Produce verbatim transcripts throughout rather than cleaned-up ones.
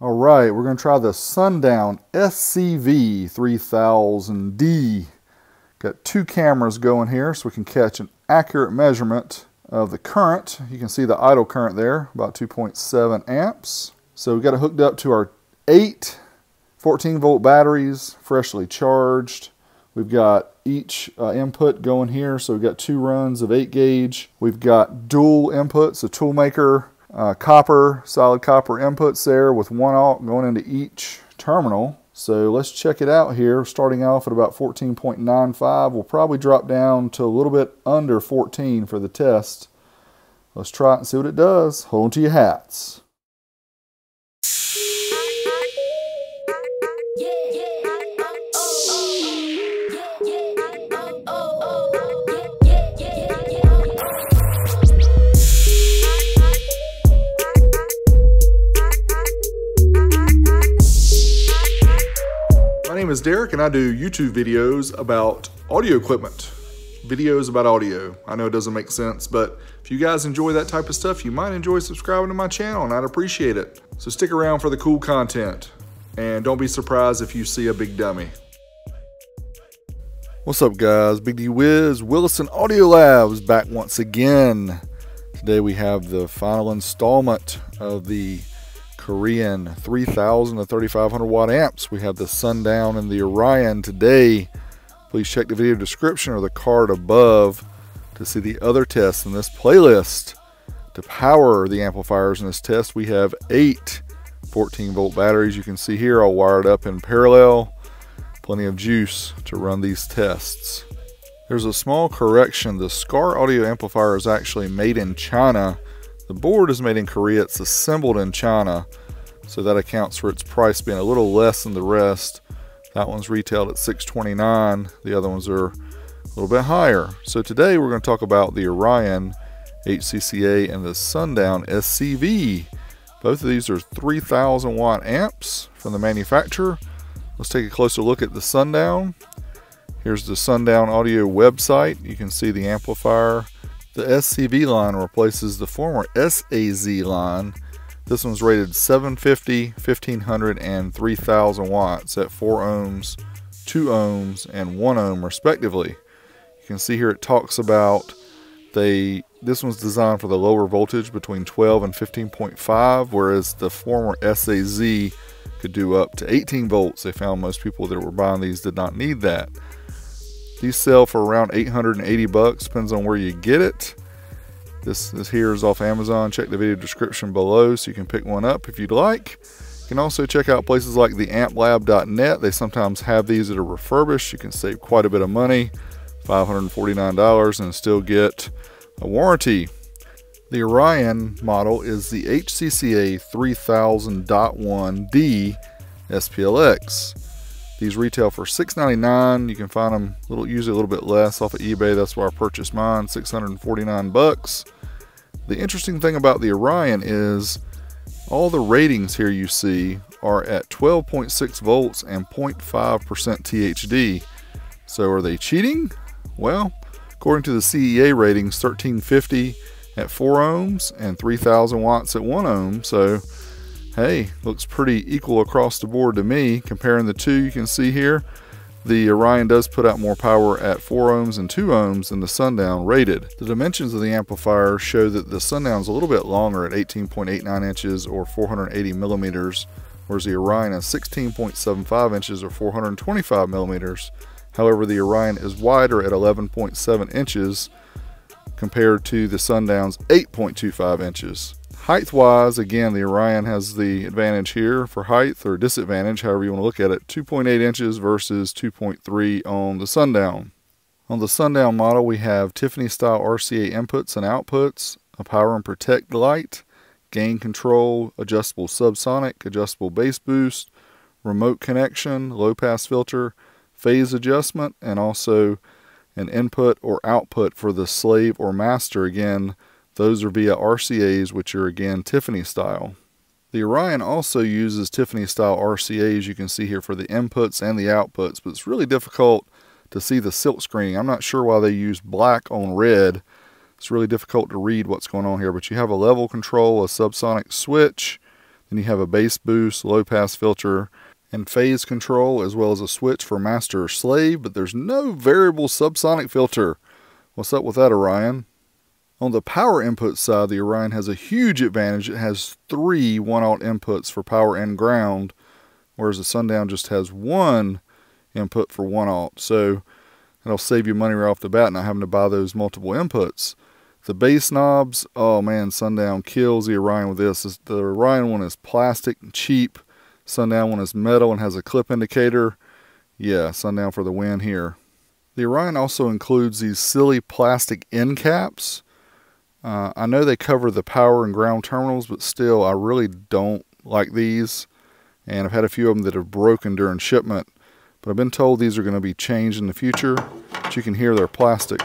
All right, we're going to try the Sundown S C V three thousand D. Got two cameras going here so we can catch an accurate measurement of the current. You can see the idle current there, about two point seven amps. So we've got it hooked up to our eight fourteen volt batteries, freshly charged. We've got each uh, input going here, so we've got two runs of eight gauge. We've got dual inputs, a toolmaker, uh, copper, solid copper inputs there with one alt going into each terminal. So let's check it out here. Starting off at about fourteen point nine five, we'll probably drop down to a little bit under fourteen for the test. Let's try it and see what it does. Hold on to your hats. My name is Derek and I do YouTube videos about audio equipment. Videos about audio. I know it doesn't make sense, but if you guys enjoy that type of stuff, you might enjoy subscribing to my channel and I'd appreciate it. So stick around for the cool content and don't be surprised if you see a big dummy. What's up guys, B D Wiz, Williston Audio Labs back once again. Today we have the final installment of the Korean three thousand to thirty-five hundred watt amps. We have the Sundown and the Orion today. Please check the video description or the card above to see the other tests in this playlist. To power the amplifiers in this test, we have eight fourteen volt batteries. You can see here all wired up in parallel. Plenty of juice to run these tests. There's a small correction. The SCAR audio amplifier is actually made in China. The board is made in Korea, it's assembled in China, so that accounts for its price being a little less than the rest. That one's retailed at six hundred twenty-nine dollars, the other ones are a little bit higher. So today we're going to talk about the Orion H C C A and the Sundown S C V. Both of these are three thousand watt amps from the manufacturer. Let's take a closer look at the Sundown. Here's the Sundown Audio website. You can see the amplifier. The S C V line replaces the former S A Z line. This one's rated seven fifty, fifteen hundred, and three thousand watts at four ohms, two ohms, and one ohm respectively. You can see here it talks about they, this one's designed for the lower voltage between twelve and fifteen point five, whereas the former S A Z could do up to eighteen volts. They found most people that were buying these did not need that. These sell for around eight hundred eighty bucks, depends on where you get it. This, this here is off Amazon. Check the video description below so you can pick one up if you'd like. You can also check out places like the Amplab dot net. They sometimes have these that are refurbished. You can save quite a bit of money, five hundred forty-nine dollars, and still get a warranty. The Orion model is the H C C A three thousand point one D S P L X. These retail for six ninety-nine. You can find them a little, usually a little bit less off of eBay. That's where I purchased mine, six hundred forty-nine bucks. The interesting thing about the Orion is all the ratings here you see are at twelve point six volts and zero point five percent T H D. So are they cheating? Well, according to the C E A ratings, thirteen fifty at four ohms and three thousand watts at one ohm. So hey, looks pretty equal across the board to me. Comparing the two, you can see here, the Orion does put out more power at four ohms and two ohms than the Sundown rated. The dimensions of the amplifier show that the Sundown's a little bit longer at eighteen point eight nine inches or four hundred eighty millimeters, whereas the Orion is sixteen point seven five inches or four hundred twenty-five millimeters. However, the Orion is wider at eleven point seven inches compared to the Sundown's eight point two five inches. Height-wise, again, the Orion has the advantage here for height, or disadvantage, however you want to look at it, two point eight inches versus two point three on the Sundown. On the Sundown model, we have Tiffany-style R C A inputs and outputs, a power and protect light, gain control, adjustable subsonic, adjustable bass boost, remote connection, low-pass filter, phase adjustment, and also an input or output for the slave or master, again, those are via R C As, which are again Tiffany style. The Orion also uses Tiffany style R C As, you can see here, for the inputs and the outputs, but it's really difficult to see the silk screen. I'm not sure why they use black on red. It's really difficult to read what's going on here, but you have a level control, a subsonic switch. Then you have a bass boost, low pass filter, and phase control, as well as a switch for master or slave, but there's no variable subsonic filter. What's up with that, Orion? On the power input side, the Orion has a huge advantage. It has three one-aught inputs for power and ground, whereas the Sundown just has one input for one-aught. So that'll save you money right off the bat, not having to buy those multiple inputs. The bass knobs, oh man, Sundown kills the Orion with this. The Orion one is plastic and cheap. Sundown one is metal and has a clip indicator. Yeah, Sundown for the win here. The Orion also includes these silly plastic end caps. Uh, I know they cover the power and ground terminals, but still, I really don't like these. And I've had a few of them that have broken during shipment. But I've been told these are going to be changed in the future. But you can hear they're plastic.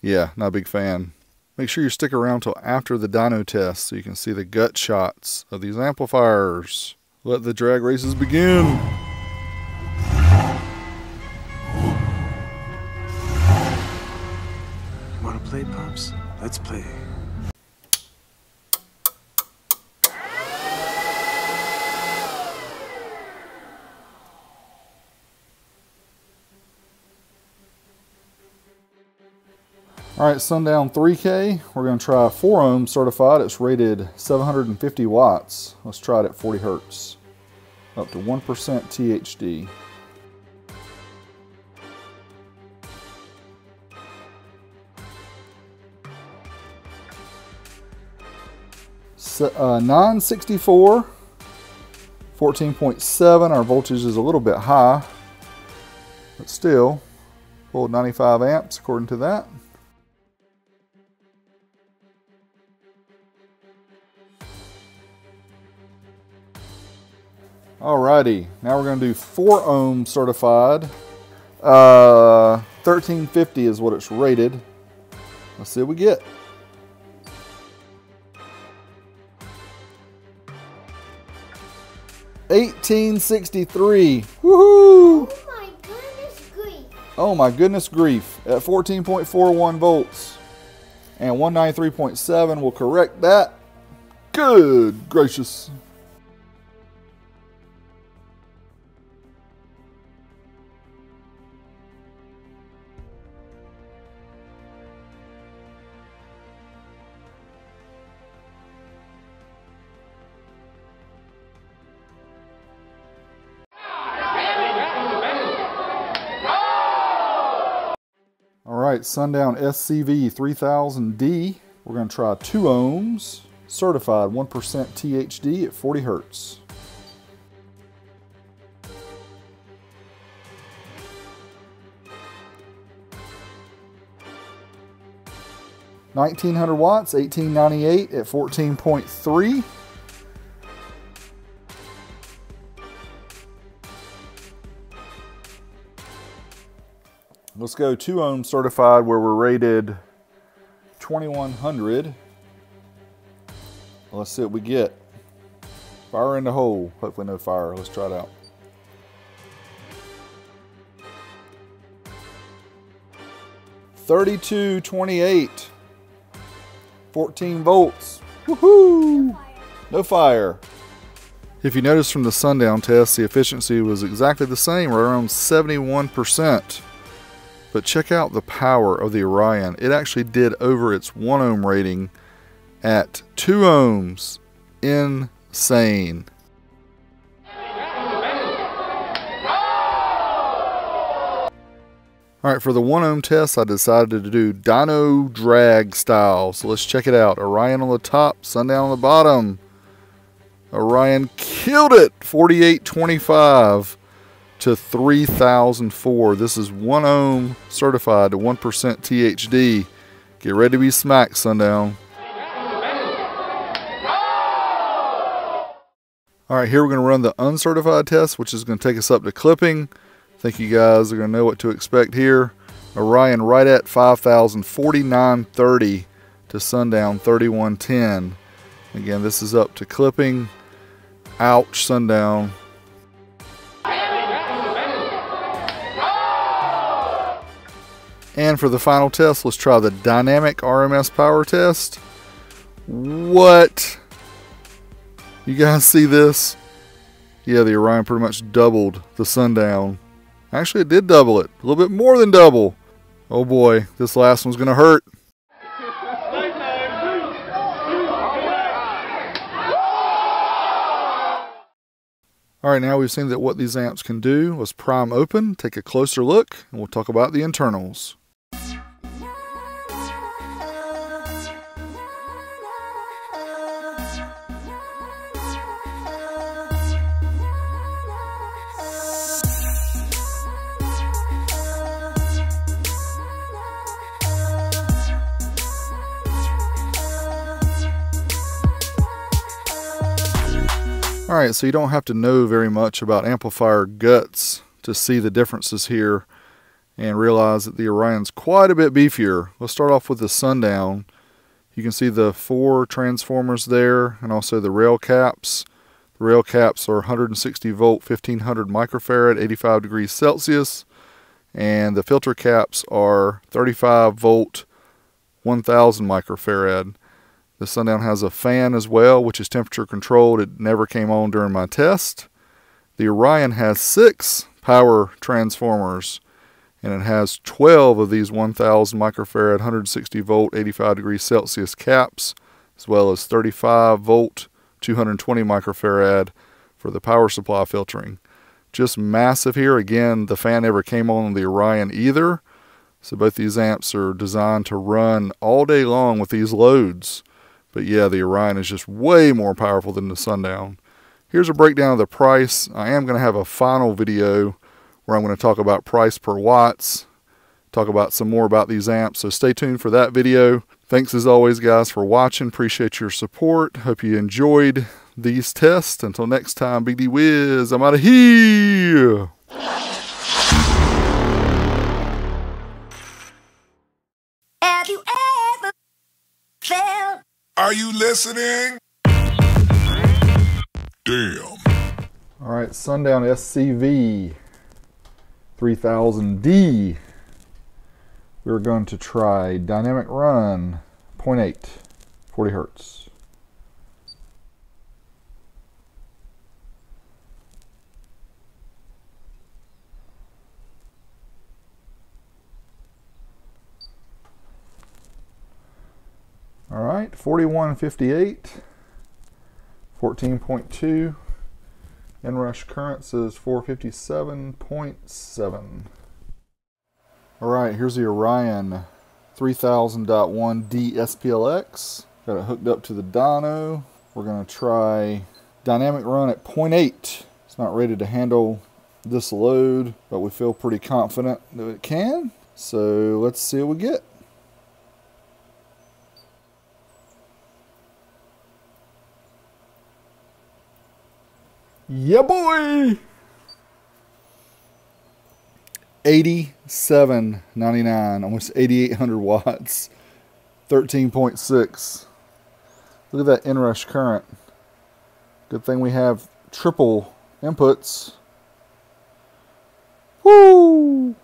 Yeah, not a big fan. Make sure you stick around till after the dyno test so you can see the gut shots of these amplifiers. Let the drag races begin. You wanna play, Pops? Let's play. All right, Sundown three K, we're gonna try four ohm certified. It's rated seven hundred fifty watts. Let's try it at forty hertz, up to one percent T H D. So, uh, nine sixty-four, fourteen point seven, our voltage is a little bit high, but still, pulled ninety-five amps according to that. Alrighty, now we're going to do four ohm certified. Uh, thirteen fifty is what it's rated. Let's see what we get. eighteen sixty-three. Woohoo! Oh my goodness grief. Oh my goodness grief. At fourteen point four one volts. And one ninety-three point seven will correct that. Good gracious. Alright, Sundown S C V three thousand D. We're going to try two ohms, certified one percent T H D at forty hertz. nineteen hundred watts, eighteen ninety-eight at fourteen point three. Let's go two ohm certified where we're rated twenty-one hundred. Let's see what we get. Fire in the hole. Hopefully no fire. Let's try it out. thirty-two twenty-eight. fourteen volts. Woohoo! No fire. If you notice from the Sundown test, the efficiency was exactly the same, right around seventy-one percent. But check out the power of the Orion. It actually did over its one ohm rating at two ohms. Insane. All right, for the one ohm test, I decided to do dyno drag style. So let's check it out. Orion on the top, Sundown on the bottom. Orion killed it, forty-eight twenty-five. To three thousand four. This is one ohm certified to one percent T H D. Get ready to be smacked, Sundown. All right, here we're going to run the uncertified test, which is going to take us up to clipping. I think you guys are going to know what to expect here. Orion right at five thousand forty-nine thirty to Sundown thirty-one ten. Again, this is up to clipping. Ouch, Sundown. And for the final test, let's try the dynamic R M S power test. What? You guys see this? Yeah, the Orion pretty much doubled the Sundown. Actually, it did double it. A little bit more than double. Oh boy, this last one's gonna hurt. Alright, now we've seen that what these amps can do was prime open, take a closer look, and we'll talk about the internals. Alright, so you don't have to know very much about amplifier guts to see the differences here and realize that the Orion's quite a bit beefier. Let's start off with the Sundown. You can see the four transformers there and also the rail caps. The rail caps are one hundred sixty volt, fifteen hundred microfarad, eighty-five degrees Celsius. And the filter caps are thirty-five volt, one thousand microfarad. The Sundown has a fan as well, which is temperature controlled. It never came on during my test. The Orion has six power transformers, and it has twelve of these one thousand microfarad, one hundred sixty volt, eighty-five degrees Celsius caps, as well as thirty-five volt, two hundred twenty microfarad for the power supply filtering. Just massive here. Again, the fan never came on the Orion either. So both these amps are designed to run all day long with these loads. But yeah, the Orion is just way more powerful than the Sundown. Here's a breakdown of the price. I am going to have a final video where I'm going to talk about price per watts, talk about some more about these amps, so stay tuned for that video. Thanks as always, guys, for watching. Appreciate your support. Hope you enjoyed these tests. Until next time, B D Wiz, I'm out of here. Have you ever felt? Are you listening? Damn. All right, Sundown S C V three thousand D. We're going to try dynamic run, zero point eight, forty hertz. All right, forty-one fifty-eight, fourteen point two, inrush currents is four fifty-seven point seven. All right, here's the Orion three thousand point one D S P L X. Got it hooked up to the dyno. We're gonna try dynamic run at zero point eight. It's not rated to handle this load, but we feel pretty confident that it can. So let's see what we get. Yeah, boy! eighty-seven ninety-nine, almost eighty-eight hundred watts, thirteen point six. Look at that inrush current. Good thing we have triple inputs. Woo!